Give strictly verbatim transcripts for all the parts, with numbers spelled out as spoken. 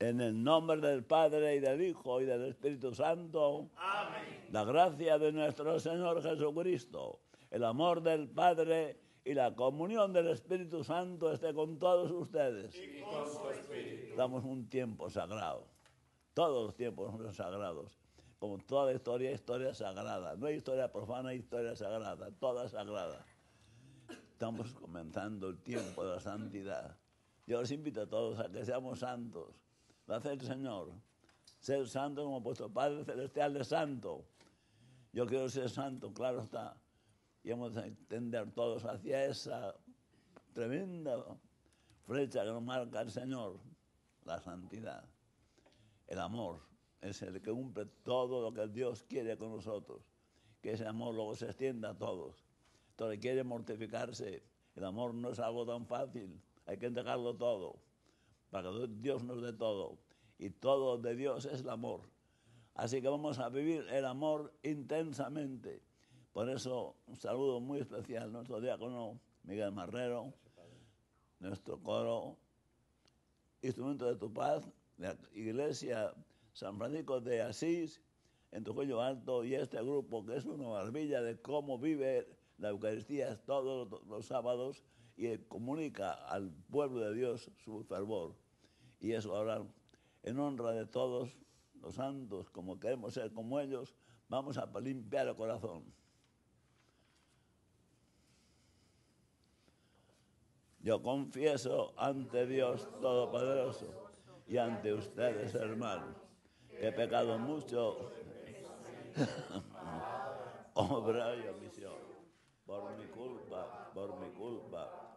En el nombre del Padre, y del Hijo, y del Espíritu Santo. Amén. La gracia de nuestro Señor Jesucristo, el amor del Padre y la comunión del Espíritu Santo esté con todos ustedes. Y con su espíritu. Damos un tiempo sagrado. Todos los tiempos son sagrados. Como toda historia, historia sagrada. No hay historia profana, hay historia sagrada. Toda sagrada. Estamos comenzando el tiempo de la santidad. Yo les invito a todos a que seamos santos. Lo hace el Señor. Ser santo como vuestro Padre Celestial es santo. Yo quiero ser santo, claro está. Y hemos de tender todos hacia esa tremenda flecha que nos marca el Señor. La santidad. El amor es el que cumple todo lo que Dios quiere con nosotros. Que ese amor luego se extienda a todos. Entonces quiere mortificarse. El amor no es algo tan fácil. Hay que entregarlo todo. Para que Dios nos dé todo. Y todo de Dios es el amor. Así que vamos a vivir el amor intensamente. Por eso, un saludo muy especial a nuestro diácono Miguel Marrero, nuestro coro, Instrumento de tu Paz, de la Iglesia San Francisco de Asís, en Tocuello Alto, y este grupo que es una maravilla de cómo vive la Eucaristía todos los sábados y comunica al pueblo de Dios su fervor. Y eso ahora, en honra de todos los santos, como queremos ser como ellos, vamos a limpiar el corazón. Yo confieso ante Dios Todopoderoso y ante ustedes, hermanos, que he pecado mucho, obra y omisión, por mi culpa, por mi culpa,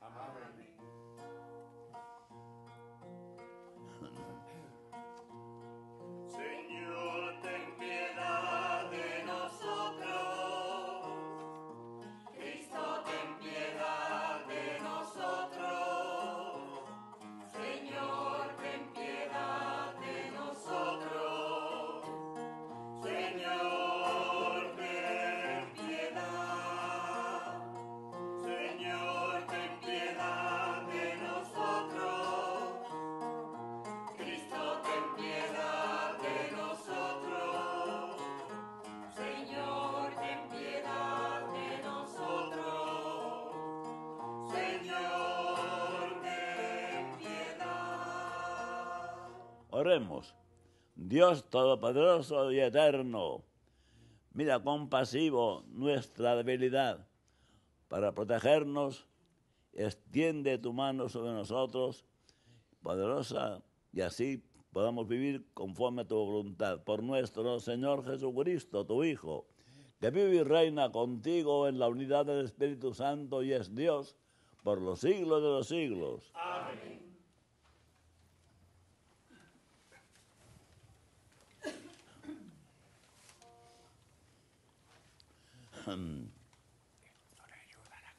Amén. Señor, ten piedad de nosotros. Cristo, ten piedad de nosotros. Señor, ten piedad de nosotros. Oremos. Dios Todopoderoso y Eterno, mira compasivo nuestra debilidad. Para protegernos, extiende tu mano sobre nosotros, poderosa, y así podamos vivir conforme a tu voluntad. Por nuestro Señor Jesucristo, tu Hijo, que vive y reina contigo en la unidad del Espíritu Santo y es Dios por los siglos de los siglos. Amén. Ayuda la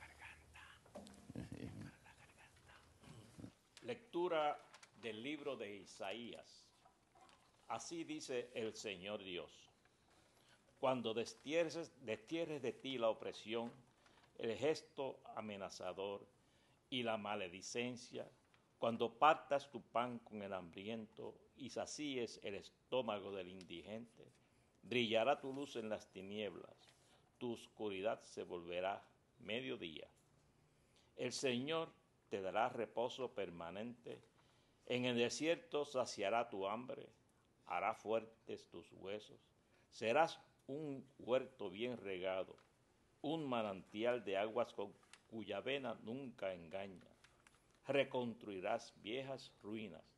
garganta. Lectura del libro de Isaías. Así dice el Señor Dios: cuando destierres, destierres de ti la opresión, el gesto amenazador y la maledicencia, cuando partas tu pan con el hambriento y sacíes el estómago del indigente, brillará tu luz en las tinieblas. Tu oscuridad se volverá mediodía. El Señor te dará reposo permanente. En el desierto saciará tu hambre, hará fuertes tus huesos. Serás un huerto bien regado, un manantial de aguas con cuya vena nunca engaña. Reconstruirás viejas ruinas,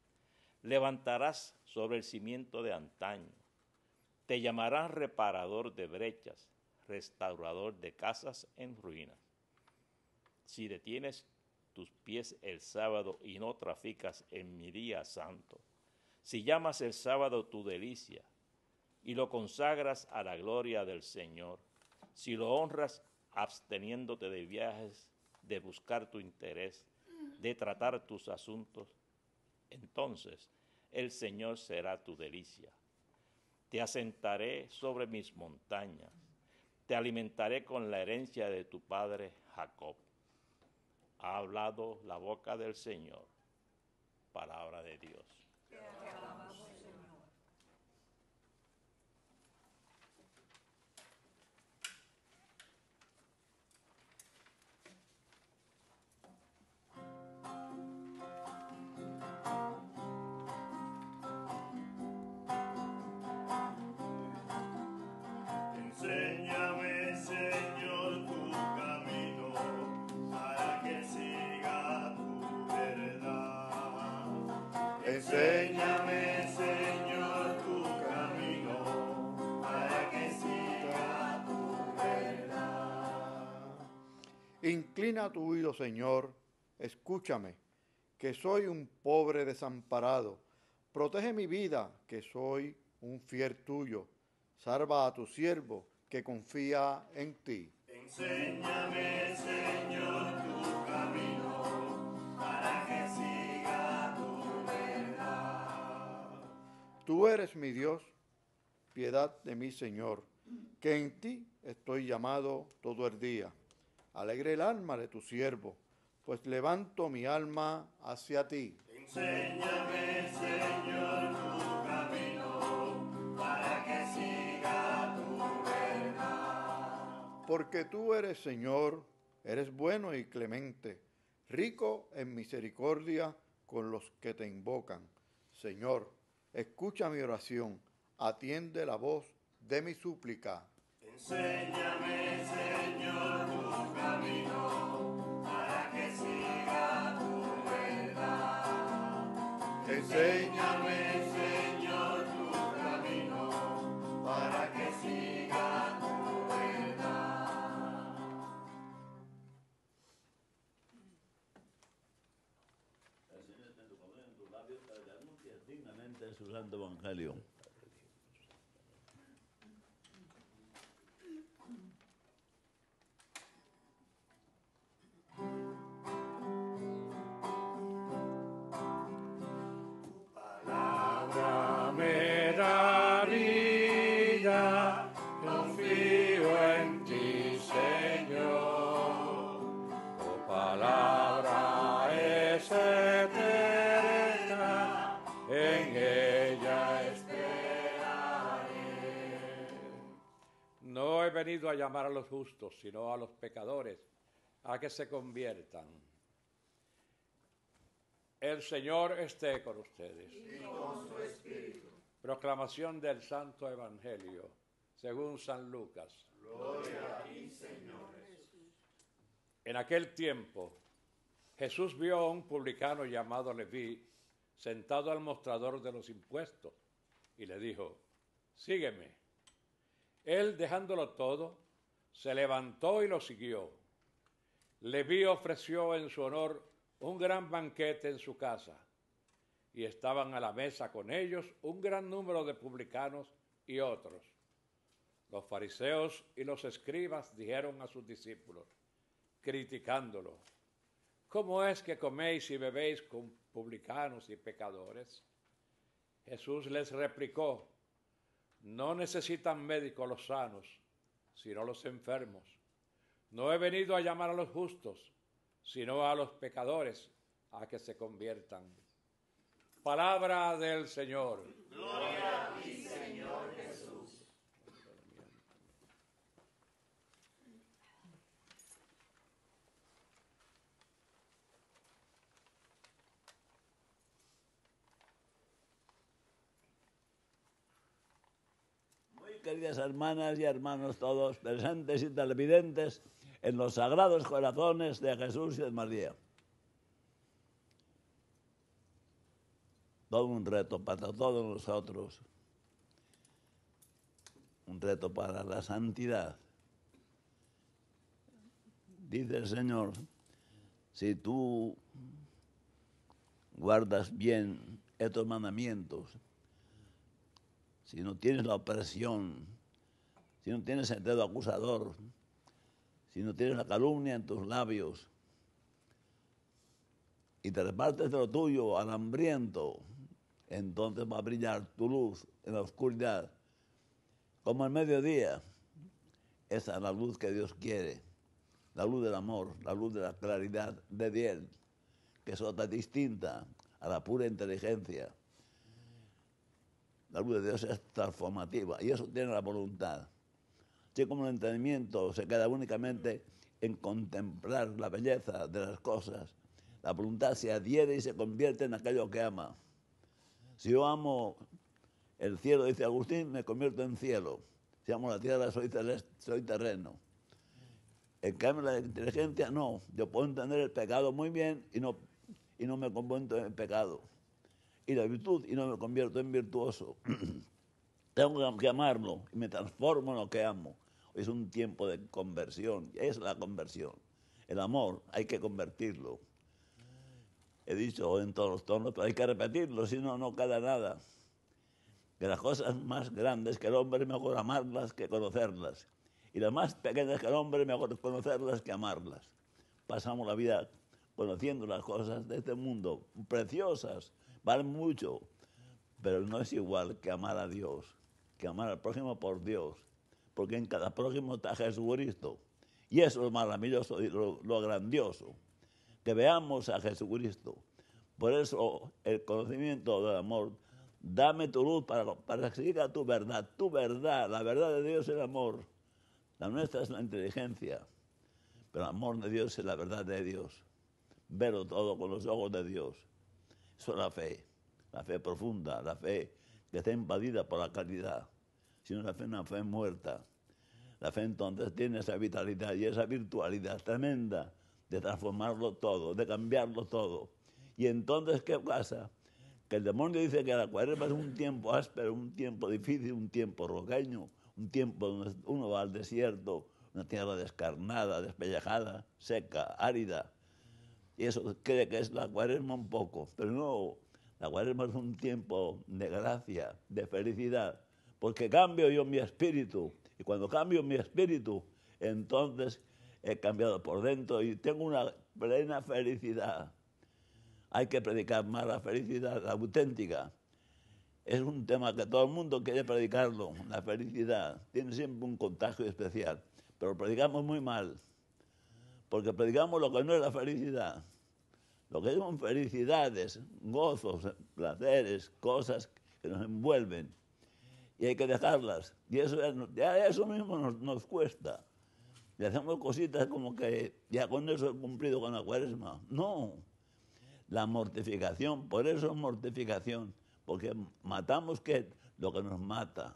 levantarás sobre el cimiento de antaño. Te llamarán reparador de brechas, restaurador de casas en ruinas. Si detienes tus pies el sábado y no traficas en mi día santo, si llamas el sábado tu delicia y lo consagras a la gloria del Señor, si lo honras absteniéndote de viajes, de buscar tu interés, de tratar tus asuntos, entonces el Señor será tu delicia. Te asentaré sobre mis montañas, te alimentaré con la herencia de tu padre Jacob. Ha hablado la boca del Señor, palabra de Dios. Te alabamos, Señor. Enséñame, Señor, tu camino, para que siga tu verdad. Inclina tu oído, Señor, escúchame, que soy un pobre desamparado. Protege mi vida, que soy un fiel tuyo. Salva a tu siervo, que confía en ti. Enséñame, Señor, tu camino, para que siga. Tú eres mi Dios, piedad de mí, Señor, que en ti estoy llamado todo el día. Alegre el alma de tu siervo, pues levanto mi alma hacia ti. Enséñame, Señor, tu camino, para que siga tu verdad. Porque tú eres, Señor, eres bueno y clemente, rico en misericordia con los que te invocan, Señor. Escucha mi oración, atiende la voz de mi súplica. Enséñame, Señor, tu camino, para que siga tu verdad. Enséñame, Señor, tu camino, para que siga tu verdad. Dignamente en su santo evangelio. Tu palabra me da vida, confío en ti, Señor. Tu palabra es eterna, en ella esperaré. No he venido a llamar a los justos, sino a los pecadores, a que se conviertan. El Señor esté con ustedes. Y con su espíritu. Proclamación del Santo Evangelio, según San Lucas. Gloria a ti, Señor Jesús. En aquel tiempo, Jesús vio a un publicano llamado Leví, sentado al mostrador de los impuestos, y le dijo: sígueme. Él, dejándolo todo, se levantó y lo siguió. Leví ofreció en su honor un gran banquete en su casa, y estaban a la mesa con ellos un gran número de publicanos y otros. Los fariseos y los escribas dijeron a sus discípulos, criticándolo: ¿cómo es que coméis y bebéis con publicanos y pecadores? Jesús les replicó: no necesitan médicos los sanos, sino los enfermos. No he venido a llamar a los justos, sino a los pecadores, a que se conviertan. Palabra del Señor. Gloria a ti, Señor Jesús. Queridas hermanas y hermanos todos, presentes y televidentes en los sagrados corazones de Jesús y de María. Todo un reto para todos nosotros, un reto para la santidad. Dice el Señor, si tú guardas bien estos mandamientos, si no tienes la opresión, si no tienes el dedo acusador, si no tienes la calumnia en tus labios y te repartes de lo tuyo al hambriento, entonces va a brillar tu luz en la oscuridad, como al mediodía. Esa es la luz que Dios quiere, la luz del amor, la luz de la claridad de Dios, que es otra distinta a la pura inteligencia. La luz de Dios es transformativa y eso tiene la voluntad. Así como el entendimiento se queda únicamente en contemplar la belleza de las cosas, la voluntad se adhiere y se convierte en aquello que ama. Si yo amo el cielo, dice Agustín, me convierto en cielo. Si amo la tierra, soy, soy terreno. En cambio, la inteligencia no. Yo puedo entender el pecado muy bien y no, y no me convierto en pecado. Y la virtud y no me convierto en virtuoso. Tengo que amarlo y me transformo en lo que amo. Es un tiempo de conversión. Es la conversión. El amor hay que convertirlo. He dicho en todos los tonos, pero hay que repetirlo, si no, no queda nada. Que las cosas más grandes que el hombre, mejor amarlas que conocerlas. Y las más pequeñas que el hombre, mejor conocerlas que amarlas. Pasamos la vida conociendo las cosas de este mundo, preciosas, valen mucho, pero no es igual que amar a Dios, que amar al prójimo por Dios, porque en cada prójimo está Jesucristo. Y eso es lo maravilloso y lo, lo grandioso. Que veamos a Jesucristo. Por eso el conocimiento del amor, dame tu luz para, para que siga tu verdad, tu verdad, la verdad de Dios es el amor, la nuestra es la inteligencia, pero el amor de Dios es la verdad de Dios, verlo todo con los ojos de Dios, eso es la fe, la fe profunda, la fe que está invadida por la caridad, sino la fe es una fe muerta, la fe entonces tiene esa vitalidad y esa virtualidad tremenda, de transformarlo todo, de cambiarlo todo. Y entonces, ¿qué pasa? Que el demonio dice que la cuaresma es un tiempo áspero, un tiempo difícil, un tiempo roqueño, un tiempo donde uno va al desierto, una tierra descarnada, despellejada, seca, árida. Y eso cree que es la cuaresma un poco, pero no, la cuaresma es un tiempo de gracia, de felicidad, porque cambio yo mi espíritu, y cuando cambio mi espíritu, entonces he cambiado por dentro y tengo una plena felicidad. Hay que predicar más la felicidad, la auténtica. Es un tema que todo el mundo quiere predicarlo, la felicidad. Tiene siempre un contagio especial, pero predicamos muy mal, porque predicamos lo que no es la felicidad. Lo que son felicidades, gozos, placeres, cosas que nos envuelven, y hay que dejarlas. Y eso, ya eso mismo nos, nos cuesta. Y hacemos cositas como que ya con eso he cumplido con la cuaresma. No, la mortificación, por eso es mortificación, porque matamos ¿qué? Lo que nos mata.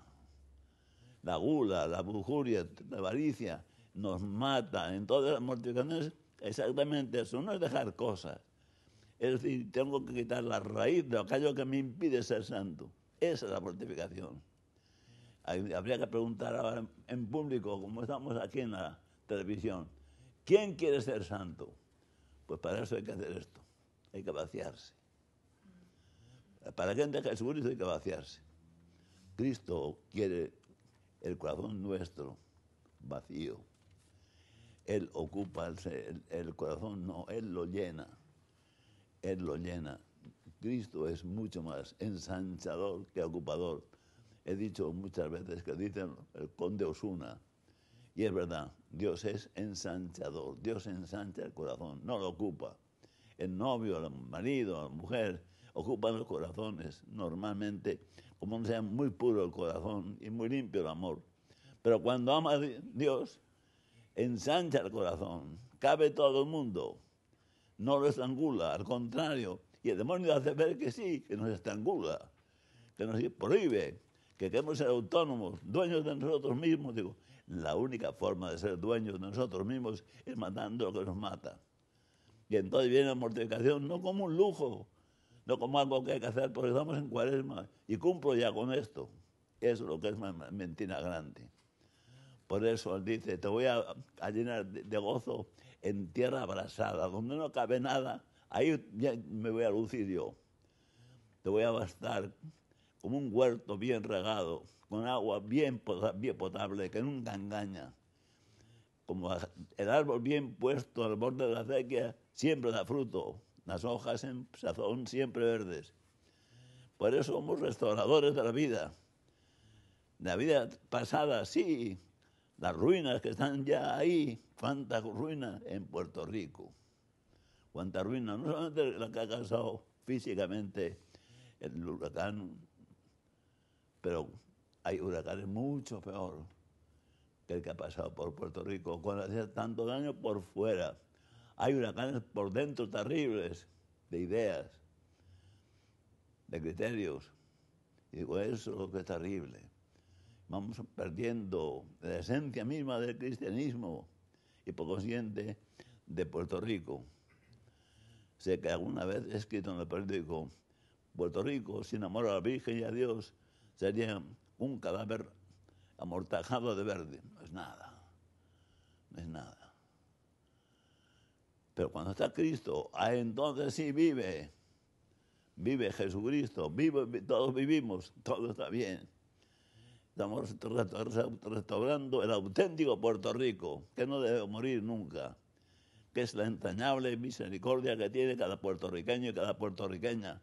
La gula, la lujuria, la avaricia nos mata. Entonces la mortificación es exactamente eso, no es dejar cosas. Es decir, tengo que quitar la raíz de aquello que me impide ser santo. Esa es la mortificación. Hay, habría que preguntar ahora en, en público, como estamos aquí en la televisión, ¿quién quiere ser santo? Pues para eso hay que hacer esto, hay que vaciarse. Para que entre Jesucristo hay que vaciarse. Cristo quiere el corazón nuestro vacío. Él ocupa el, el, el corazón, no, Él lo llena. Él lo llena. Cristo es mucho más ensanchador que ocupador. He dicho muchas veces que dicen el conde Osuna, y es verdad, Dios es ensanchador, Dios ensancha el corazón, no lo ocupa. El novio, el marido, la mujer ocupan los corazones normalmente, como no sea muy puro el corazón y muy limpio el amor. Pero cuando ama a Dios, ensancha el corazón, cabe todo el mundo, no lo estrangula, al contrario. Y el demonio hace ver que sí, que nos estrangula, que nos prohíbe, que queremos ser autónomos, dueños de nosotros mismos. Digo, la única forma de ser dueños de nosotros mismos es matando lo que nos mata. Y entonces viene la mortificación, no como un lujo, no como algo que hay que hacer, porque estamos en cuaresma y cumplo ya con esto. Eso es lo que es una mentira grande. Por eso él dice, te voy a, a llenar de, de gozo en tierra abrasada, donde no cabe nada, ahí ya me voy a lucir yo. Te voy a bastar como un huerto bien regado, con agua bien potable, que nunca engaña. como el árbol bien puesto al borde de la acequia, siempre da fruto, las hojas en sazón siempre verdes. Por eso somos restauradores de la vida. La vida pasada, sí, las ruinas que están ya ahí, cuántas ruinas en Puerto Rico. Cuántas ruinas, no solamente la que ha causado físicamente el huracán, pero hay huracanes mucho peor que el que ha pasado por Puerto Rico, cuando hacía tanto daño por fuera. Hay huracanes por dentro terribles, de ideas, de criterios. Y digo, eso es lo que es terrible. Vamos perdiendo la esencia misma del cristianismo y, por consiguiente, de Puerto Rico. Sé que alguna vez he escrito en el periódico, Puerto Rico, sin amor a la Virgen y a Dios, sería un cadáver amortajado de verde. No es nada, no es nada. Pero cuando está Cristo, ah, entonces sí vive, vive Jesucristo, vive, todos vivimos, todo está bien. Estamos restaurando el auténtico Puerto Rico, que no debe morir nunca, que es la entrañable misericordia que tiene cada puertorriqueño y cada puertorriqueña.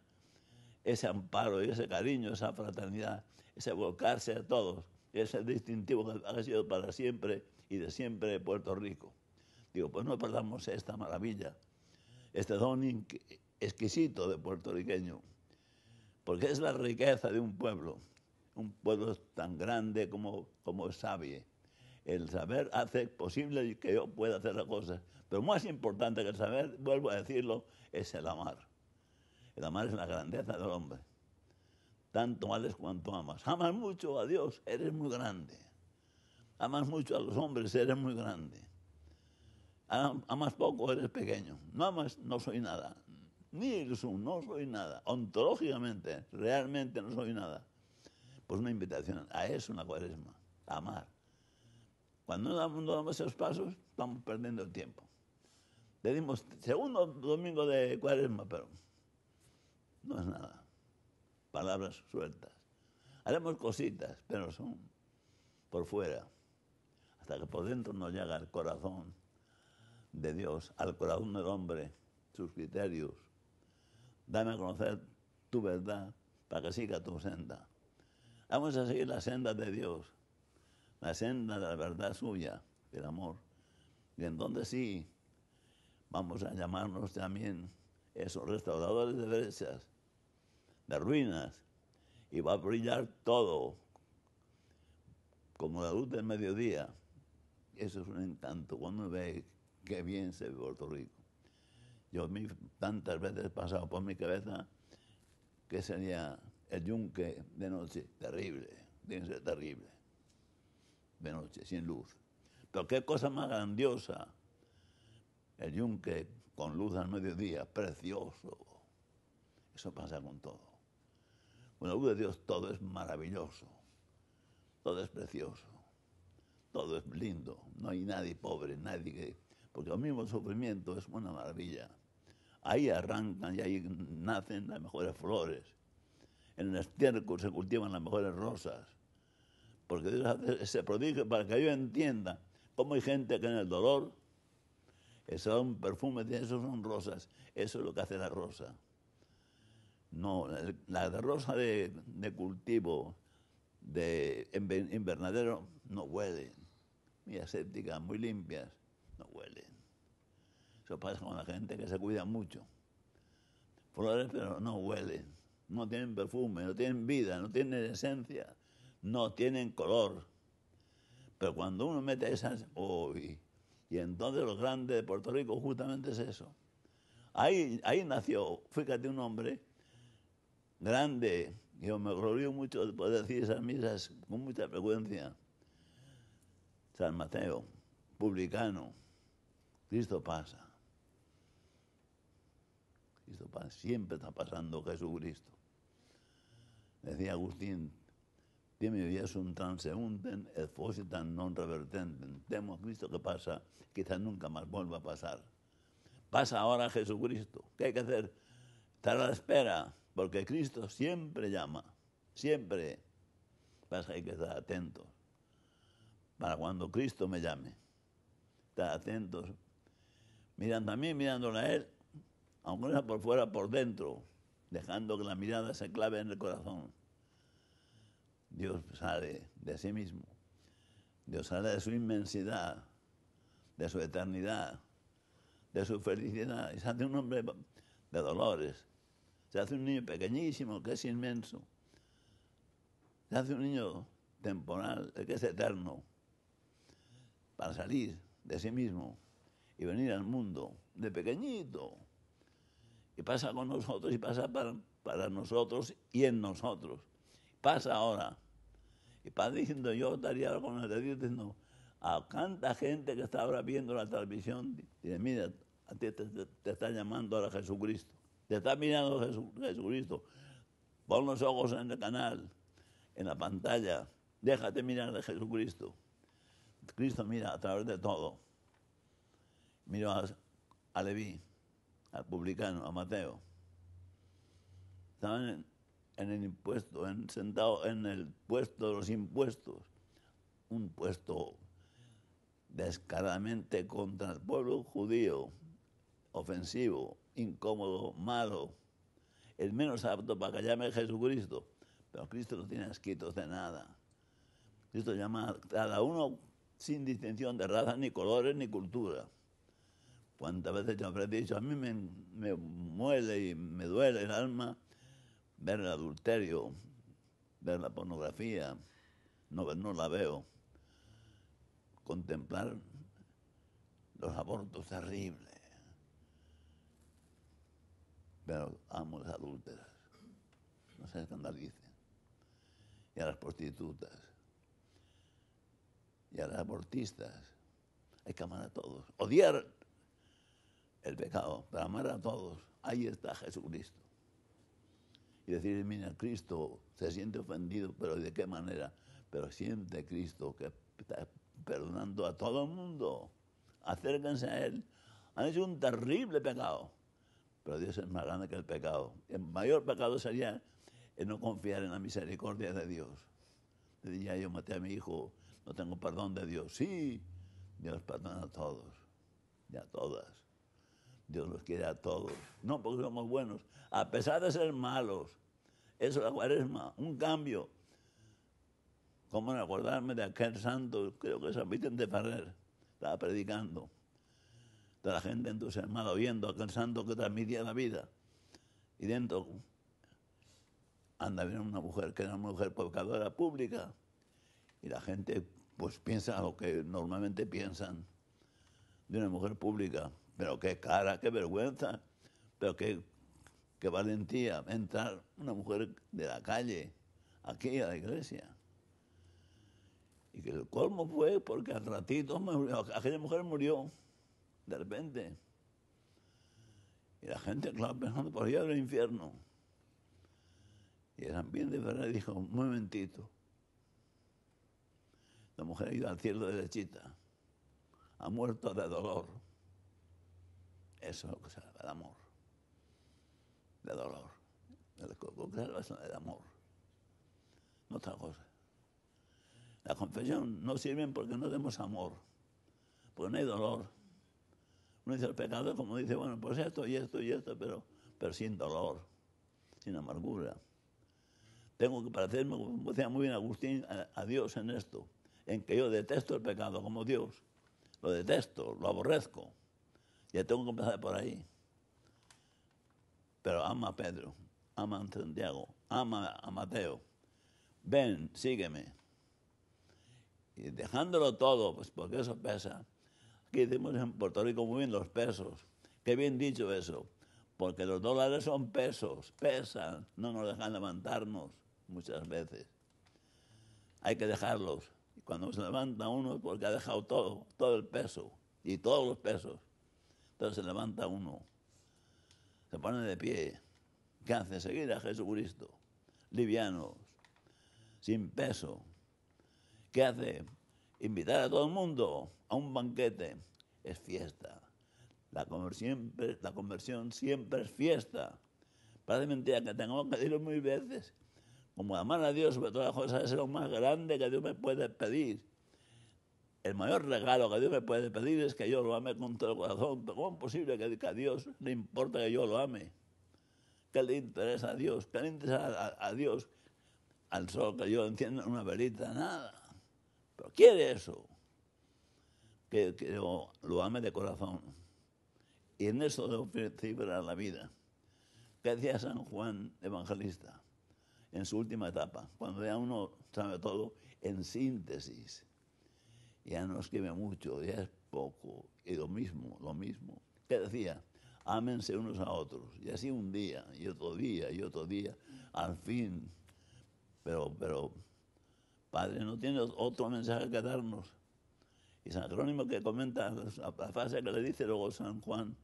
Ese amparo y ese cariño, esa fraternidad, ese volcarse a todos, ese distintivo que ha sido para siempre y de siempre de Puerto Rico. Digo, pues no perdamos esta maravilla, este don exquisito de puertorriqueño, porque es la riqueza de un pueblo. Un pueblo tan grande como, como sabio. El saber hace posible que yo pueda hacer las cosas. Pero más importante que el saber, vuelvo a decirlo, es el amar. El amar es la grandeza del hombre. Tanto vales cuanto amas. Amas mucho a Dios, eres muy grande. Amas mucho a los hombres, eres muy grande. Amas poco, eres pequeño. No amas, no soy nada. Ni no soy nada. Ontológicamente, realmente no soy nada. Pues una invitación a eso, una cuaresma, a amar. Cuando no damos, no damos esos pasos, estamos perdiendo el tiempo. Le dimos segundo domingo de cuaresma, pero no es nada. Palabras sueltas. Haremos cositas, pero son por fuera. Hasta que por dentro nos llega al corazón de Dios, al corazón del hombre, sus criterios. Dame a conocer tu verdad para que siga tu senda. Vamos a seguir la senda de Dios, la senda de la verdad suya, del amor. Y entonces sí, vamos a llamarnos también esos restauradores de brechas, de ruinas, y va a brillar todo, como la luz del mediodía. Eso es un encanto, cuando uno ve qué bien se ve Puerto Rico. Yo tantas veces he pasado por mi cabeza que sería el Yunque de noche, terrible, tiene que ser terrible, de noche, sin luz. Pero qué cosa más grandiosa, el Yunque con luz al mediodía, precioso. Eso pasa con todo. Con la luz de Dios todo es maravilloso, todo es precioso, todo es lindo. No hay nadie pobre, nadie que... Porque el mismo sufrimiento es una maravilla. Ahí arrancan y ahí nacen las mejores flores. En el estiércol se cultivan las mejores rosas. Porque Dios hace ese prodigio para que yo entienda cómo hay gente que en el dolor, eso es un perfume, eso son rosas, eso es lo que hace la rosa. No, la rosa de, de cultivo, de invernadero, no huele. Muy asépticas, muy limpias, no huelen. Eso pasa con la gente que se cuida mucho. Flores, pero no huelen. No tienen perfume, no tienen vida, no tienen esencia, no tienen color. Pero cuando uno mete esas... Oh, y, y entonces lo grande de Puerto Rico justamente es eso. Ahí, ahí nació, fíjate, un hombre grande. Yo me glorío mucho de poder decir esas misas con mucha frecuencia. San Mateo, publicano, Cristo pasa. Cristo pasa, siempre está pasando Jesucristo. Decía Agustín, tiene mi vida es un transeúnten, et fositan non revertenten. Temo a Cristo que pasa, quizás nunca más vuelva a pasar. Pasa ahora Jesucristo. ¿Qué hay que hacer? Estar a la espera, porque Cristo siempre llama, siempre. Pasa, hay que estar atentos para cuando Cristo me llame. estar atentos, mirando a mí, mirándola a él, aunque sea por fuera, por dentro, dejando que la mirada se clave en el corazón. Dios sale de sí mismo, Dios sale de su inmensidad, de su eternidad, de su felicidad, y se hace un hombre de dolores, se hace un niño pequeñísimo que es inmenso, se hace un niño temporal que es eterno, para salir de sí mismo y venir al mundo de pequeñito, y pasa con nosotros y pasa para, para nosotros y en nosotros. Pasa ahora. Y Padre diciendo, yo estaría ahora con el de Dios diciendo, a tanta gente que está ahora viendo la televisión, dice, mira, a ti te, te, te está llamando ahora Jesucristo, te está mirando Jesu, Jesucristo, pon los ojos en el canal, en la pantalla, déjate mirar de Jesucristo. Cristo mira a través de todo. Miró a, a Leví, al publicano, a Mateo. Estaban en, en el impuesto, en, sentado en el puesto de los impuestos, un puesto descaradamente contra el pueblo judío, ofensivo, incómodo, malo, el menos apto para que llame Jesucristo. Pero Cristo no tiene escritos de nada. Cristo llama a cada uno sin distinción de raza, ni colores, ni cultura. Cuántas veces yo habré dicho, a mí me, me muele y me duele el alma ver el adulterio, ver la pornografía, no, no la veo, contemplar los abortos terribles. Pero amo las adúlteras, no se escandalicen, y a las prostitutas, y a las abortistas. Hay que amar a todos, odiar el pecado, pero amar a todos. Ahí está Jesucristo. Y decir, mira, Cristo se siente ofendido, pero ¿de qué manera? Pero siente Cristo que está perdonando a todo el mundo. Acérquense a Él. Han hecho un terrible pecado, pero Dios es más grande que el pecado. El mayor pecado sería el no confiar en la misericordia de Dios. Ya yo maté a mi hijo, no tengo perdón de Dios. Sí, Dios perdona a todos y a todas. Dios los quiere a todos, no porque somos buenos, a pesar de ser malos. Eso es la Cuaresma, un cambio. ¿Cómo no acordarme de aquel santo, creo que San Vicente Ferrer, estaba predicando, de la gente entusiasmada oyendo a aquel santo que transmitía la vida? Y dentro anda bien una mujer que era una mujer pecadora pública, y la gente pues piensa lo que normalmente piensan de una mujer pública. Pero qué cara, qué vergüenza, pero qué, qué valentía entrar una mujer de la calle aquí a la iglesia. Y que el colmo fue porque al ratito murió, aquella mujer murió, de repente. Y la gente, claro, pensando, por allá era el infierno. Y el ambiente de Ferrer dijo, un momentito, la mujer ha ido al cielo derechita, ha muerto de dolor. Eso es lo que salva el amor, de dolor. Lo que salva es el amor, no otra cosa. La confesión no sirve porque no tenemos amor, porque no hay dolor. Uno dice el pecado como dice, bueno, pues esto y esto y esto, pero, pero sin dolor, sin amargura. Tengo que parecerme, como decía muy bien Agustín, a, a Dios en esto, en que yo detesto el pecado como Dios. Lo detesto, lo aborrezco. Ya tengo que empezar por ahí. Pero ama a Pedro, ama a Santiago, ama a Mateo. Ven, sígueme. Y dejándolo todo, pues porque eso pesa. Aquí decimos en Puerto Rico muy bien los pesos. Qué bien dicho eso. Porque los dólares son pesos, pesan. No nos dejan levantarnos muchas veces. Hay que dejarlos. Y cuando se levanta uno es porque ha dejado todo, todo el peso y todos los pesos. Entonces se levanta uno, se pone de pie. ¿Qué hace? Seguir a Jesucristo, livianos, sin peso. ¿Qué hace? Invitar a todo el mundo a un banquete. Es fiesta. La conversión, la conversión siempre es fiesta. Parece mentira que tengamos que decirlo mil veces. Como amar a Dios sobre todas las cosas es lo más grande que Dios me puede pedir. el mayor regalo que Dios me puede pedir es que yo lo ame con todo el corazón. Pero ¿cómo es posible que a Dios le importa que yo lo ame? ¿Qué le interesa a Dios? ¿Qué le interesa a, a Dios? Al sol que yo encienda una velita, nada. Pero quiere eso, que, que lo, lo ame de corazón. Y en eso debo celebrar la vida. ¿Qué decía San Juan Evangelista en su última etapa? Cuando ya uno sabe todo en síntesis, ya no escribe mucho, ya es poco, y lo mismo, lo mismo. ¿Qué decía? Ámense unos a otros, y así un día, y otro día, y otro día, al fin. Pero, pero, Padre, no tiene otro mensaje que darnos. Y San Jerónimo, que comenta la frase que le dice luego San Juan,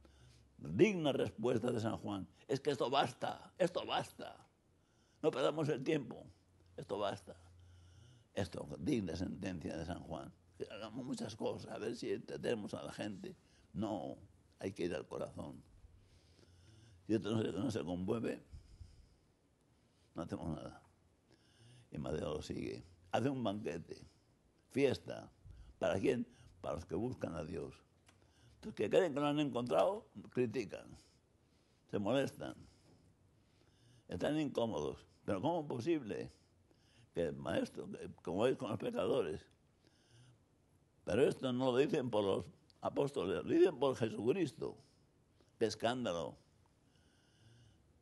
digna respuesta de San Juan, es que esto basta, esto basta. No perdamos el tiempo, esto basta. Esto, digna sentencia de San Juan. Que hagamos muchas cosas, a ver si entendemos a la gente. No, hay que ir al corazón. Si esto no se, no se conmueve, no hacemos nada. Y Mateo sigue. Hace un banquete, fiesta. ¿Para quién? Para los que buscan a Dios. Los que creen que lo han encontrado, critican, se molestan, están incómodos. Pero ¿cómo es posible que el maestro, que, como es con los pecadores? Pero esto no lo dicen por los apóstoles, lo dicen por Jesucristo. ¡Qué escándalo!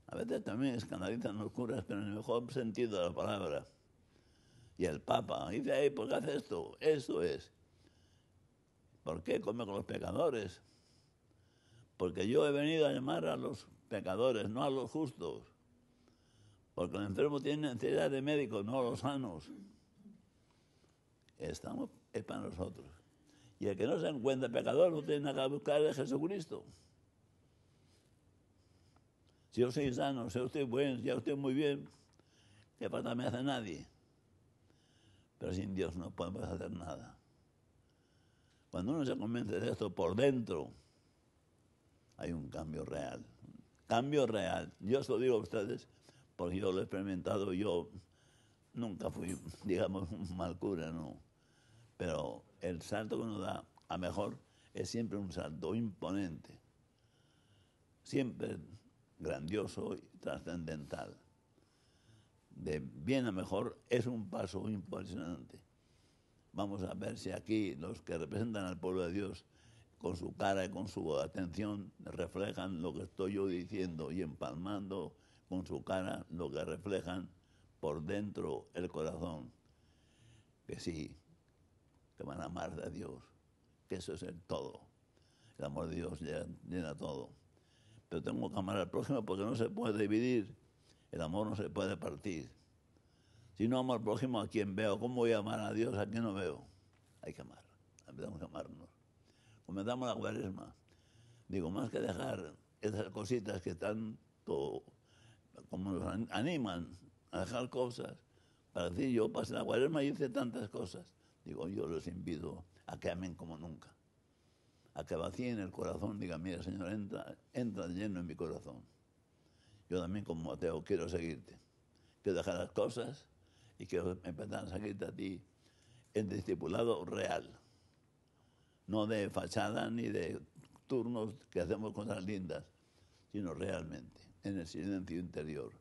A veces también escandalizan los curas, pero en el mejor sentido de la palabra. Y el Papa dice, hey, ¿por qué hace esto? Eso es. ¿Por qué come con los pecadores? Porque yo he venido a llamar a los pecadores, no a los justos. Porque el enfermo tiene necesidad de médicos, no a los sanos. Estamos, es para nosotros. Y el que no se encuentra pecador no tiene nada que buscar de Jesucristo. Si yo soy sano, si yo estoy bueno, si yo estoy muy bien, ¿qué falta me hace nadie? Pero sin Dios no podemos hacer nada. Cuando uno se convence de esto por dentro, hay un cambio real. Cambio real. Yo os lo digo a ustedes porque yo lo he experimentado. Yo nunca fui, digamos, un mal cura, no. Pero el salto que uno da a mejor es siempre un salto imponente. Siempre grandioso y trascendental. De bien a mejor es un paso impresionante. Vamos a ver si aquí los que representan al pueblo de Dios con su cara y con su atención reflejan lo que estoy yo diciendo y empalmando con su cara lo que reflejan por dentro el corazón. Que sí, que van a amar a Dios, que eso es el todo. El amor de Dios llena, llena todo. Pero tengo que amar al prójimo porque no se puede dividir. El amor no se puede partir. Si no amo al prójimo, ¿a quién veo? ¿Cómo voy a amar a Dios? ¿A quién no veo? Hay que amar. Empezamos a amarnos. Comenzamos la cuaresma. Digo, más que dejar esas cositas que tanto como nos animan a dejar cosas, para decir yo pasé la cuaresma y hice tantas cosas. Digo, yo los invito a que amen como nunca. A que vacíen el corazón. Diga, mira, Señor, entra, entra lleno en mi corazón. Yo también como Mateo quiero seguirte. Quiero dejar las cosas y quiero empezar a seguirte a ti en discipulado real. No de fachada ni de turnos que hacemos cosas lindas, sino realmente, en el silencio interior,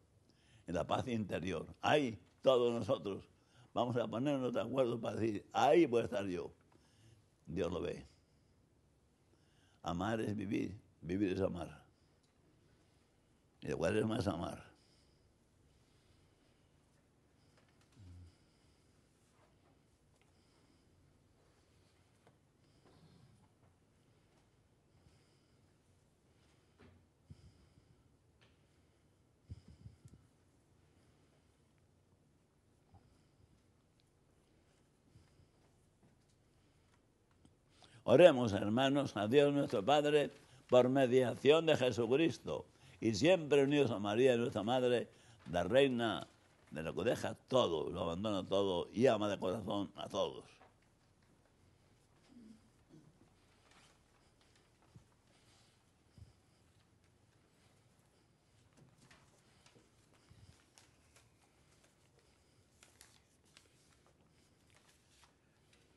en la paz interior. Ahí todos nosotros vamos a ponernos de acuerdo para decir, ahí voy a estar yo. Dios lo ve. Amar es vivir, vivir es amar. Y la cuaresma es amar. Oremos, hermanos, a Dios nuestro Padre, por mediación de Jesucristo. Y siempre unidos a María, nuestra Madre, la Reina, de la que deja todo, lo abandona todo y ama de corazón a todos.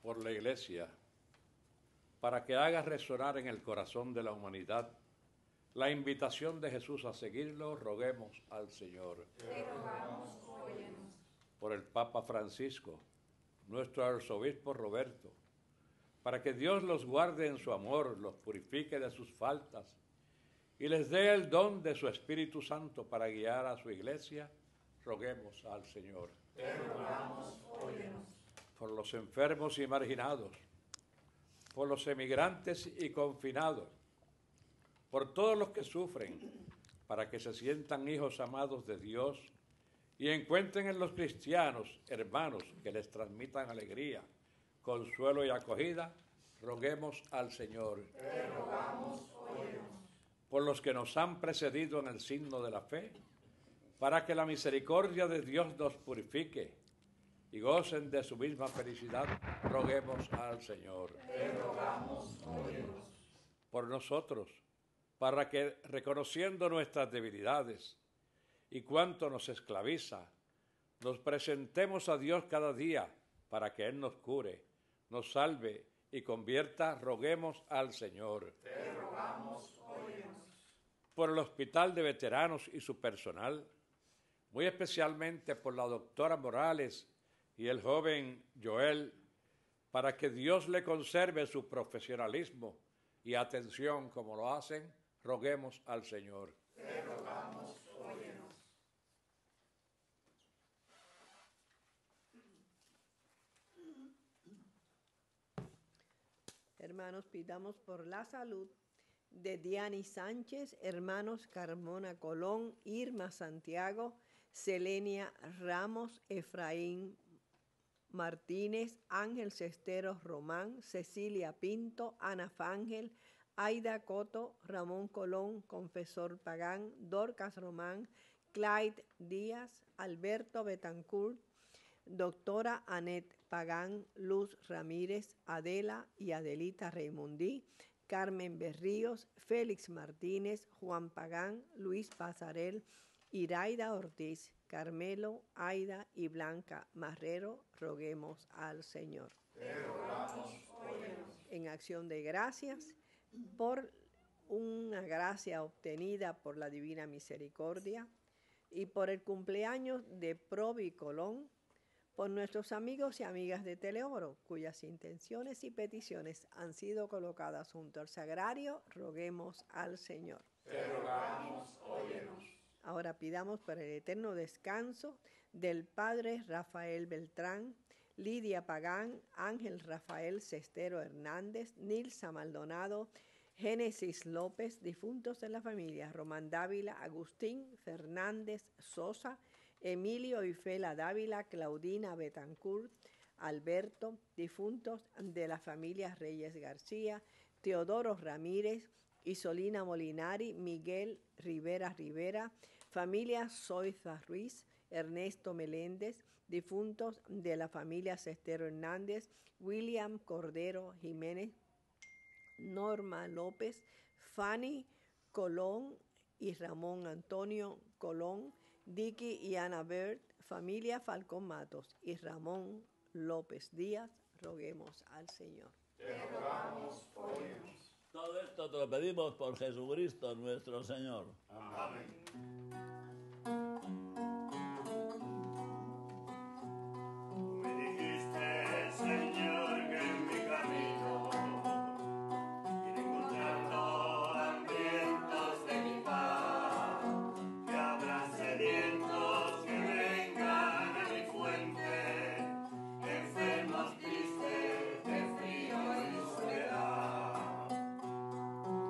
Por la Iglesia, para que haga resonar en el corazón de la humanidad la invitación de Jesús a seguirlo, roguemos al Señor. Te rogamos, óyenos. Por el Papa Francisco, nuestro arzobispo Roberto, para que Dios los guarde en su amor, los purifique de sus faltas y les dé el don de su Espíritu Santo para guiar a su Iglesia, roguemos al Señor. Te rogamos, óyenos. Por los enfermos y marginados, por los emigrantes y confinados, por todos los que sufren, para que se sientan hijos amados de Dios y encuentren en los cristianos, hermanos, que les transmitan alegría, consuelo y acogida, roguemos al Señor. Te rogamos, óyenos. Por los que nos han precedido en el signo de la fe, para que la misericordia de Dios nos purifique y gocen de su misma felicidad, roguemos al Señor. Te rogamos, óyenos. Por nosotros, para que, reconociendo nuestras debilidades y cuánto nos esclaviza, nos presentemos a Dios cada día para que Él nos cure, nos salve y convierta, roguemos al Señor. Te rogamos, óyenos. Por el Hospital de Veteranos y su personal, muy especialmente por la doctora Morales y el joven Joel, para que Dios le conserve su profesionalismo y atención como lo hacen, roguemos al Señor. Te rogamos, óyenos. Hermanos, pidamos por la salud de Diani Sánchez, hermanos Carmona Colón, Irma Santiago, Selenia Ramos, Efraín Martínez, Ángel Cesteros Román, Cecilia Pinto, Ana Fángel, Aida Coto, Ramón Colón, Confesor Pagán, Dorcas Román, Clyde Díaz, Alberto Betancourt, Doctora Anet Pagán, Luz Ramírez, Adela y Adelita Raimundí, Carmen Berríos, Félix Martínez, Juan Pagán, Luis Pasarel, Iraida Ortiz, Carmelo, Aida y Blanca Marrero, roguemos al Señor. Te rogamos, óyenos. En acción de gracias, por una gracia obtenida por la Divina Misericordia y por el cumpleaños de Provi Colón, por nuestros amigos y amigas de Teleoro, cuyas intenciones y peticiones han sido colocadas junto al Sagrario, roguemos al Señor. Te rogamos, óyenos. Ahora pidamos por el eterno descanso del Padre Rafael Beltrán, Lidia Pagán, Ángel Rafael Cestero Hernández, Nilsa Maldonado, Génesis López, difuntos de la familia, Román Dávila, Agustín Fernández Sosa, Emilio y Fela Dávila, Claudina Betancourt, Alberto, difuntos de la familia Reyes García, Teodoro Ramírez, Isolina Molinari, Miguel Rivera Rivera, familia Soiza Ruiz, Ernesto Meléndez, difuntos de la familia Cestero Hernández, William Cordero Jiménez, Norma López, Fanny Colón y Ramón Antonio Colón, Dicky y Ana Bert, familia Falcón Matos y Ramón López Díaz, roguemos al Señor. Te rogamos, óyenos. Todo esto te lo pedimos por Jesucristo nuestro Señor. Amén. Me dijiste, Señor, que en mi camino quiero encontrar los hambrientos de mi paz, que habrá sedientos que vengan a mi fuente, enfermos tristes de frío y de soledad.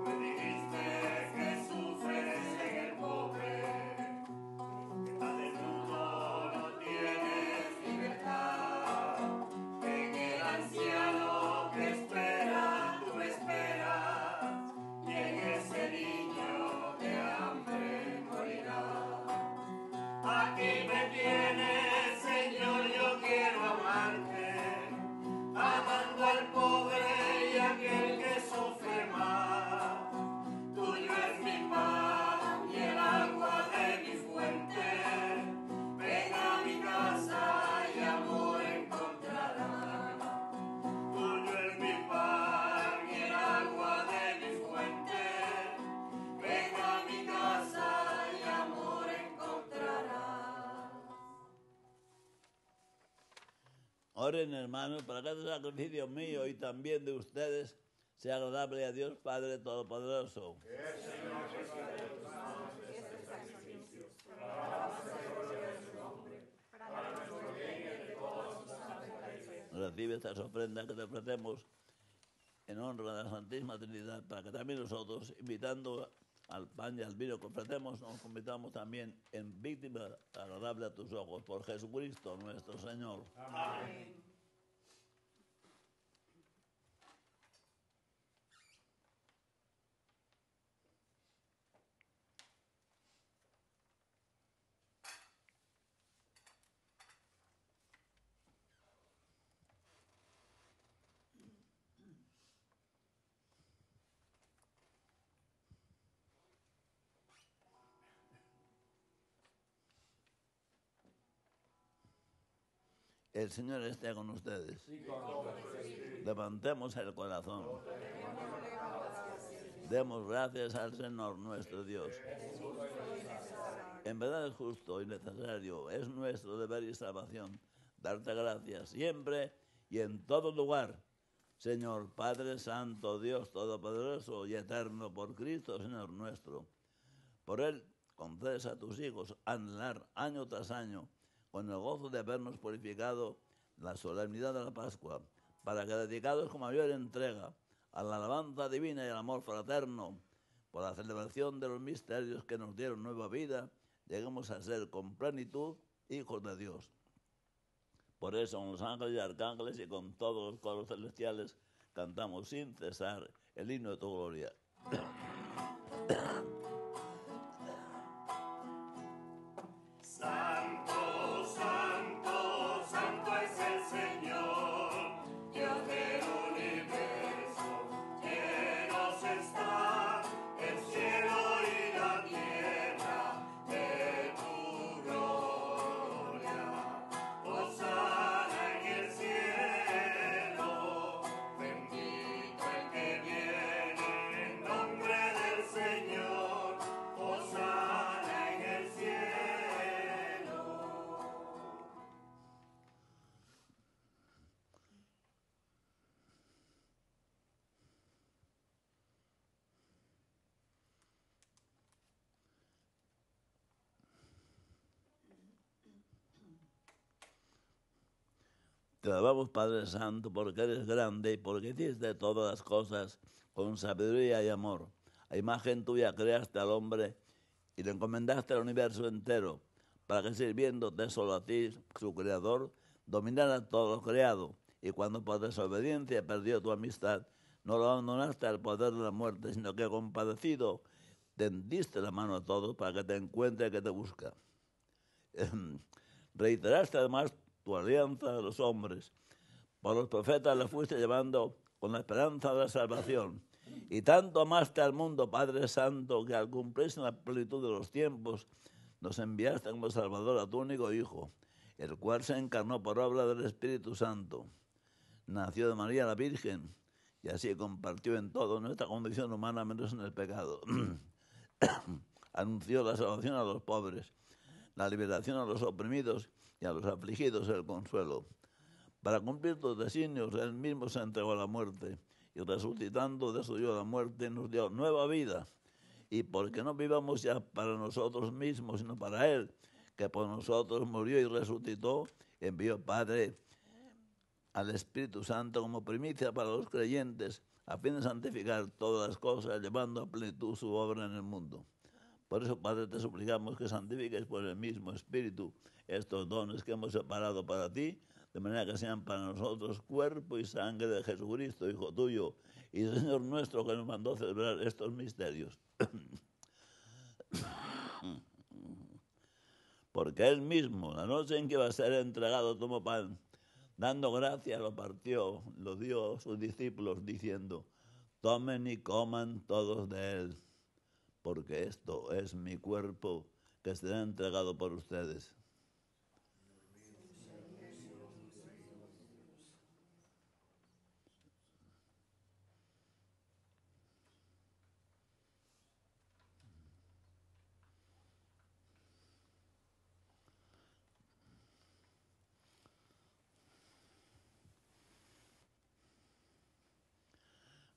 Me dijiste que sufres en el pobre, Oren, hermanos, para que este sacrificio mío y también de ustedes sea agradable a Dios Padre Todopoderoso. Recibe estas ofrendas que te ofrecemos en honra de la Santísima Trinidad, para que también nosotros, invitando al pan y al vino que ofrecemos, nos convirtamos también en víctima agradable a tus ojos, por Jesucristo nuestro Señor. Amén. El Señor esté con ustedes. Levantemos el corazón. Demos gracias al Señor nuestro Dios. En verdad es justo y necesario, es nuestro deber y salvación darte gracias siempre y en todo lugar, Señor Padre Santo, Dios Todopoderoso y Eterno, por Cristo, Señor nuestro. Por Él concedes a tus hijos anhelar año tras año, con el gozo de habernos purificado la solemnidad de la Pascua, para que, dedicados con mayor entrega a la alabanza divina y al amor fraterno, por la celebración de los misterios que nos dieron nueva vida, lleguemos a ser con plenitud hijos de Dios. Por eso, con los ángeles y arcángeles y con todos los coros celestiales, cantamos sin cesar el himno de tu gloria. Te alabamos, Padre Santo, porque eres grande y porque hiciste todas las cosas con sabiduría y amor. A imagen tuya creaste al hombre y le encomendaste al universo entero, para que, sirviéndote solo a ti, su creador, dominara todo lo creado. Y cuando por desobediencia perdió tu amistad, no lo abandonaste al poder de la muerte, sino que, compadecido, tendiste la mano a todos para que te encuentre el que te busca. Reiteraste además tu alianza de los hombres. Por los profetas la fuiste llevando con la esperanza de la salvación. Y tanto amaste al mundo, Padre Santo, que al cumplirse la plenitud de los tiempos, nos enviaste como Salvador a tu único Hijo, el cual se encarnó por obra del Espíritu Santo. Nació de María la Virgen, y así compartió en todo nuestra condición humana, menos en el pecado. Anunció la salvación a los pobres, la liberación a los oprimidos y a los afligidos el consuelo. Para cumplir tus designios, Él mismo se entregó a la muerte, y resucitando de su yo la muerte, nos dio nueva vida. Y porque no vivamos ya para nosotros mismos, sino para Él, que por nosotros murió y resucitó, envió, Padre, al Espíritu Santo como primicia para los creyentes, a fin de santificar todas las cosas, llevando a plenitud su obra en el mundo. Por eso, Padre, te suplicamos que santifiques por el mismo Espíritu estos dones que hemos separado para ti, de manera que sean para nosotros cuerpo y sangre de Jesucristo, Hijo tuyo, y Señor nuestro, que nos mandó celebrar estos misterios. Porque Él mismo, la noche en que va a ser entregado, tomó pan, dando gracias lo partió, lo dio a sus discípulos, diciendo: tomen y coman todos de él, porque esto es mi cuerpo, que será entregado por ustedes.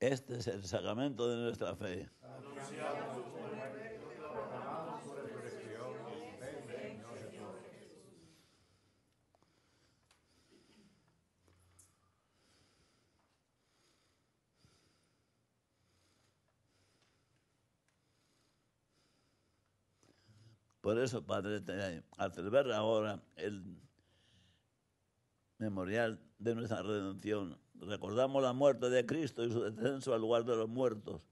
Este es el sacramento de nuestra fe. Por eso, Padre, al celebrar ahora el memorial de nuestra redención, recordamos la muerte de Cristo y su descenso al lugar de los muertos.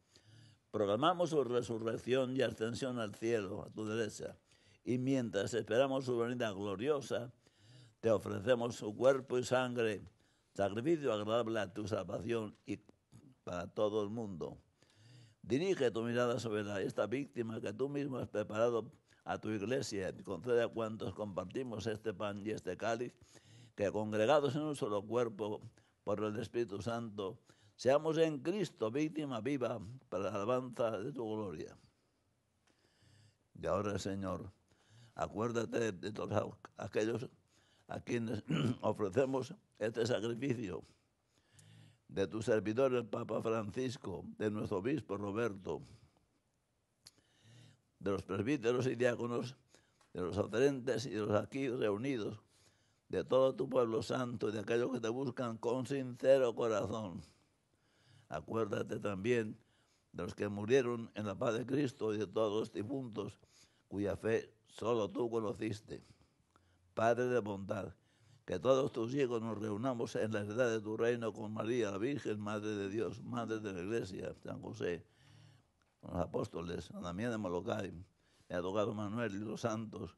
Proclamamos su resurrección y ascensión al cielo, a tu derecha. Y mientras esperamos su venida gloriosa, te ofrecemos su cuerpo y sangre, sacrificio agradable a tu salvación y para todo el mundo. Dirige tu mirada sobre la, esta víctima que tú mismo has preparado a tu iglesia y concede a cuantos compartimos este pan y este cáliz, que congregados en un solo cuerpo por el Espíritu Santo, seamos en Cristo víctima viva para la alabanza de tu gloria. Y ahora, Señor, acuérdate de todos aquellos a quienes ofrecemos este sacrificio, de tu servidor el Papa Francisco, de nuestro obispo Roberto, de los presbíteros y diáconos, de los oferentes y de los aquí reunidos, de todo tu pueblo santo y de aquellos que te buscan con sincero corazón. Acuérdate también de los que murieron en la paz de Cristo y de todos los difuntos cuya fe solo tú conociste. Padre de bondad, que todos tus hijos nos reunamos en la heredad de tu reino con María, la Virgen, Madre de Dios, Madre de la Iglesia, San José, con los apóstoles, Damián de Molokai, el abogado Manuel y los santos,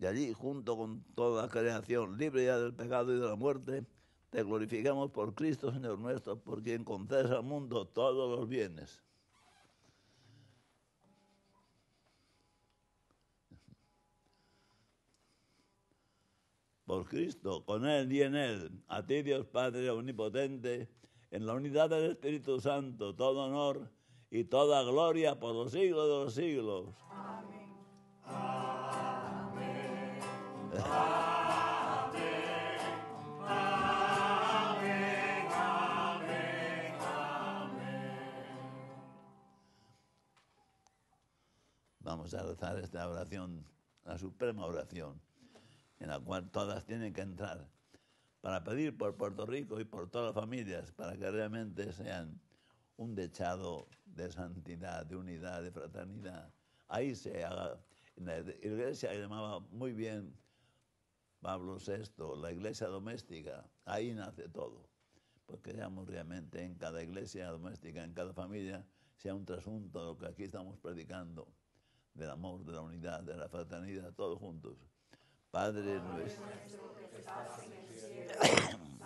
y allí, junto con toda la creación, libre ya del pecado y de la muerte, te glorificamos por Cristo, Señor nuestro, por quien concedes al mundo todos los bienes. Por Cristo, con Él y en Él, a ti, Dios Padre omnipotente, en la unidad del Espíritu Santo, todo honor y toda gloria por los siglos de los siglos. Amén. Amén. Amén. Amén. Amén. Amén. Vamos a rezar esta oración, la suprema oración, en la cual todas tienen que entrar, para pedir por Puerto Rico y por todas las familias, para que realmente sean un dechado de santidad, de unidad, de fraternidad. Ahí se haga. En la iglesia llamaba muy bien Pablo sexto, la iglesia doméstica. Ahí nace todo. Porque seamos realmente en cada iglesia doméstica, en cada familia, sea un trasunto de lo que aquí estamos predicando, del amor, de la unidad, de la fraternidad, todos juntos. Padre nuestro que estás en el cielo,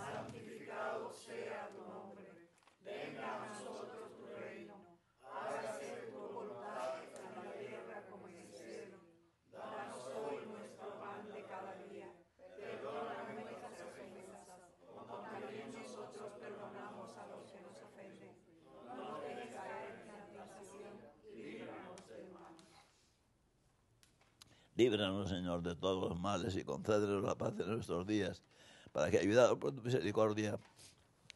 santificado sea tu nombre. Venga a nosotros tu reino, hágase tu voluntad en la tierra como en el cielo. Danos hoy nuestro pan de cada día, perdona nuestras ofensas, como también nosotros perdonamos a los que nos ofenden. No nos dejes caer en la tentación, líbranos del mal. Líbranos, Señor, de todos los males y concédenos la paz en nuestros días, para que, ayudados por tu misericordia,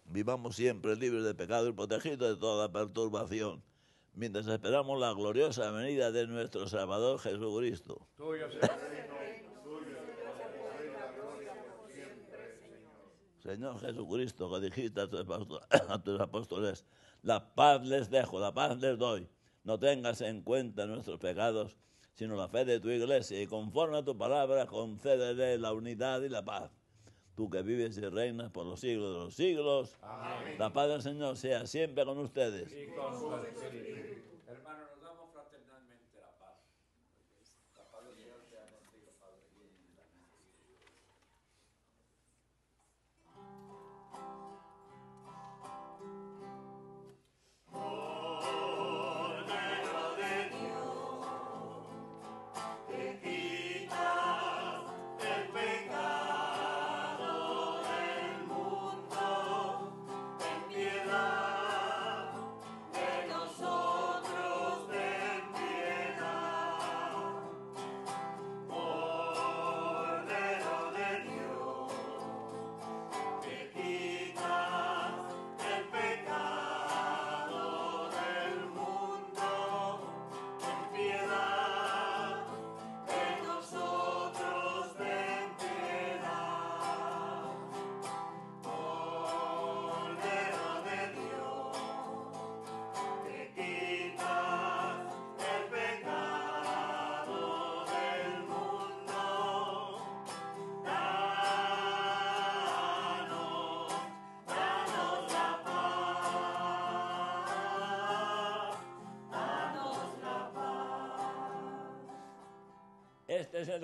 vivamos siempre libres de pecado y protegidos de toda perturbación, mientras esperamos la gloriosa venida de nuestro Salvador Jesucristo. Tuyo es el reino, tuyo es la gloria por siempre, Señor. Señor Jesucristo, que dijiste a tus, a tus apóstoles, la paz les dejo, la paz les doy. No tengas en cuenta nuestros pecados, sino la fe de tu iglesia, y conforme a tu palabra, concédele la unidad y la paz. Tú que vives y reinas por los siglos de los siglos. Amén. La paz del Señor sea siempre con ustedes. Y con su espíritu. Hermano, nos damos fraternalmente la paz. La paz del Señor sea contigo, Padre.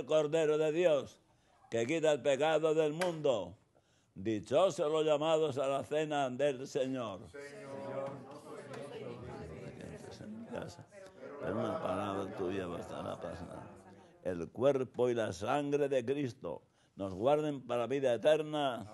Cordero de Dios, que quitas el pecado del mundo, ten piedad de nosotros, ten piedad. Cordero de Dios, que quitas el pecado del mundo, ten piedad de nosotros, ten piedad. Cordero de Dios, que quitas el pecado del mundo, danos, danos la paz, danos la paz. Este es el Cordero de Dios, que quita el pecado del mundo. Dichosos los llamados a la cena del Señor. Gracias. Una palabra tuya bastará para nada. El cuerpo y la sangre de Cristo nos guarden para vida eterna.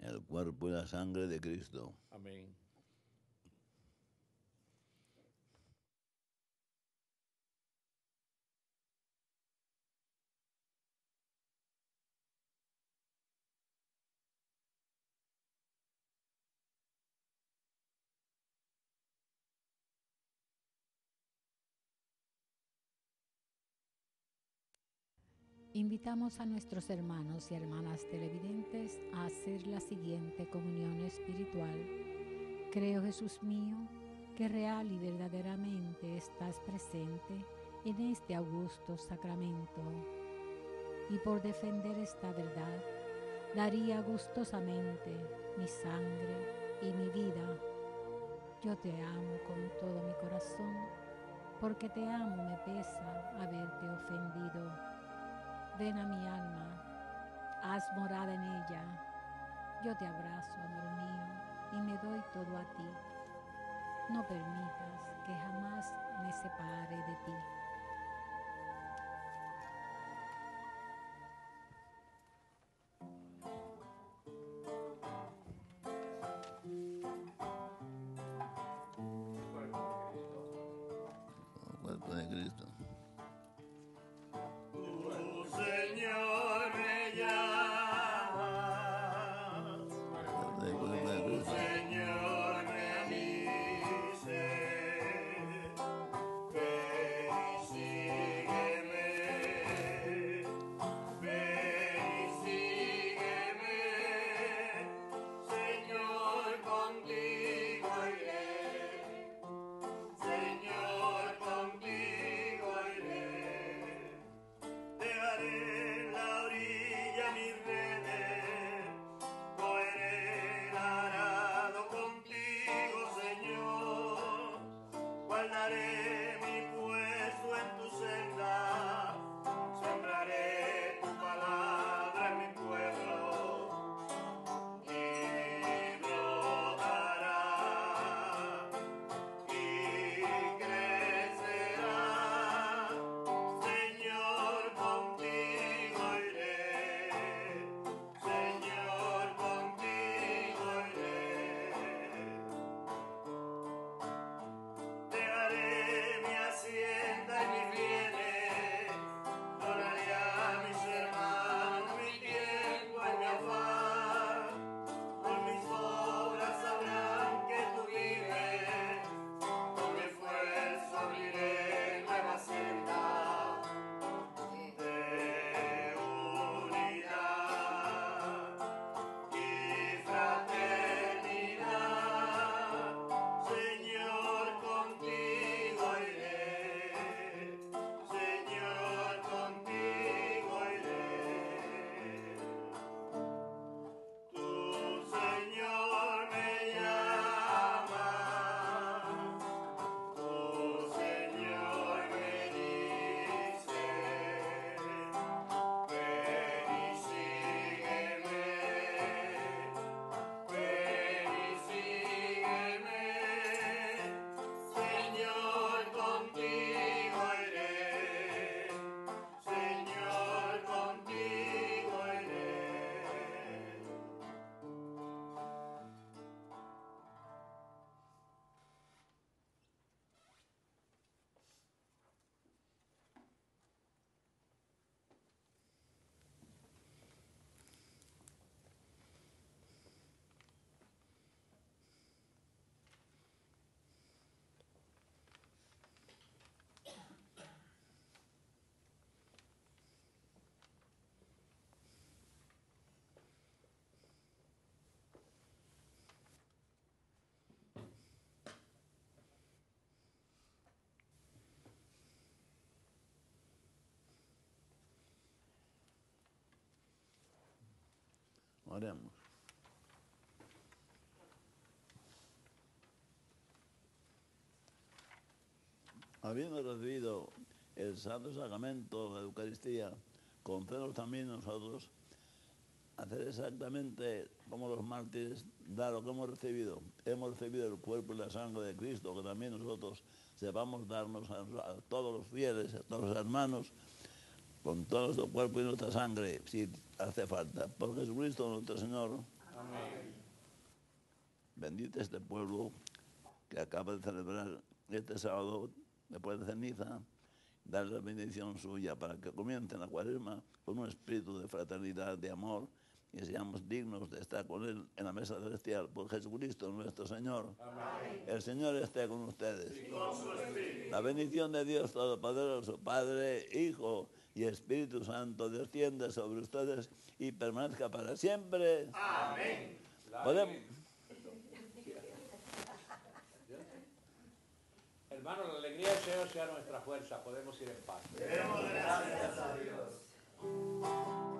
El cuerpo y la sangre de Cristo. Amén. Invitamos a nuestros hermanos y hermanas televidentes a hacer la siguiente comunión espiritual. Creo, Jesús mío, que real y verdaderamente estás presente en este augusto sacramento, y por defender esta verdad daría gustosamente mi sangre y mi vida. Yo te amo con todo mi corazón, porque te amo me pesa haberte ofendido. Ven a mi alma, haz morada en ella. Yo te abrazo, amor mío, y me doy todo a ti. No permitas que jamás me separe de ti. Señor, contigo iré. Oremos. Habiendo recibido el Santo Sacramento de la Eucaristía, concédenos también nosotros hacer exactamente como los mártires, dar lo que hemos recibido. Hemos recibido el cuerpo y la sangre de Cristo, que también nosotros sepamos darnos a, a todos los fieles, a todos los hermanos, con todo nuestro cuerpo y nuestra sangre, si hace falta. Por Jesucristo nuestro Señor. Amén. Bendito este pueblo que acaba de celebrar este sábado, después de ceniza, darle la bendición suya para que comiencen la Cuaresma con un espíritu de fraternidad, de amor, y seamos dignos de estar con Él en la mesa celestial. Por Jesucristo nuestro Señor. Amén. El Señor esté con ustedes. Y con su espíritu. La bendición de Dios Todopoderoso, Padre, Hijo y Espíritu Santo, descienda sobre ustedes y permanezca para siempre. Amén. ¿Podemos? Hermanos, la alegría del Señor sea nuestra fuerza. Podemos ir en paz. Demos gracias a Dios.